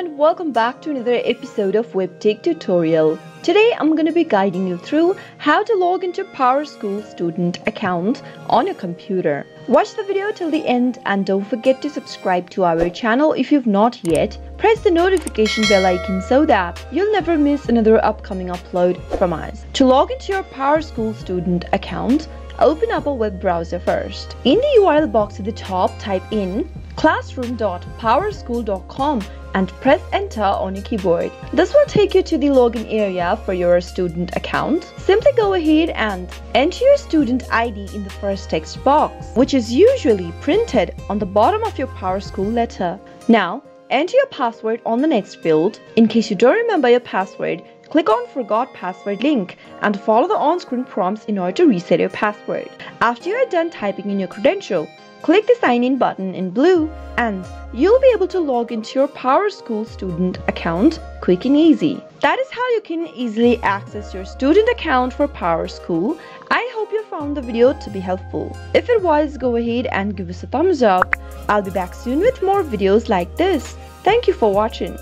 everyone, welcome back to another episode of WebTech Tutorial. Today I'm going to be guiding you through how to log into PowerSchool student account on your computer. Watch the video till the end and don't forget to subscribe to our channel if you've not yet. Press the notification bell icon so that you'll never miss another upcoming upload from us. To log into your PowerSchool student account, open up a web browser first. In the URL box at the top, type in classroom.powerschool.com and press enter on your keyboard. This will take you to the login area for your student account. Simply go ahead and enter your student ID in the first text box, which is usually printed on the bottom of your PowerSchool letter. Now, enter your password on the next field. In case you don't remember your password, click on Forgot Password link and follow the on-screen prompts in order to reset your password. After you are done typing in your credential, click the Sign In button in blue and you'll be able to log into your PowerSchool student account quick and easy. That is how you can easily access your student account for PowerSchool. I hope you found the video to be helpful. If it was, go ahead and give us a thumbs up. I'll be back soon with more videos like this. Thank you for watching.